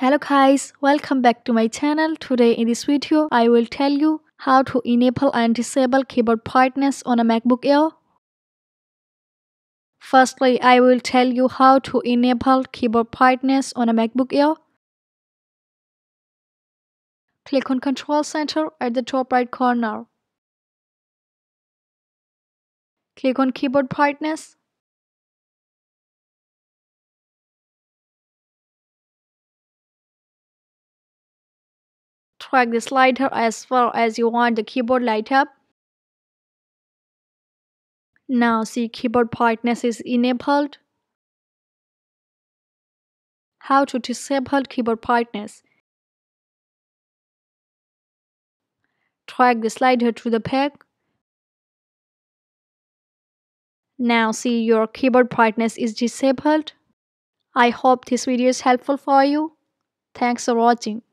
Hello guys, welcome back to my channel. Today in this video, I will tell you how to enable and disable keyboard brightness on a MacBook Air. Firstly, I will tell you how to enable keyboard brightness on a MacBook Air. Click on Control Center at the top right corner. Click on Keyboard Brightness. Drag the slider as far as you want the keyboard light up. Now see keyboard brightness is enabled. How to disable keyboard brightness? Drag the slider to the back. Now see your keyboard brightness is disabled. I hope this video is helpful for you. Thanks for watching.